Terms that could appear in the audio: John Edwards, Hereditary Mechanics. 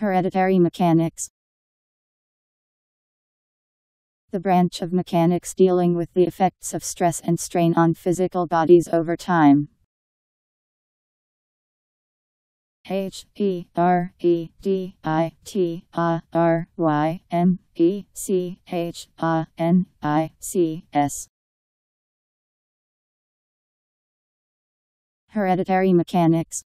Hereditary mechanics. The branch of mechanics dealing with the effects of stress and strain on physical bodies over time. Hereditary Mechanics. Hereditary mechanics.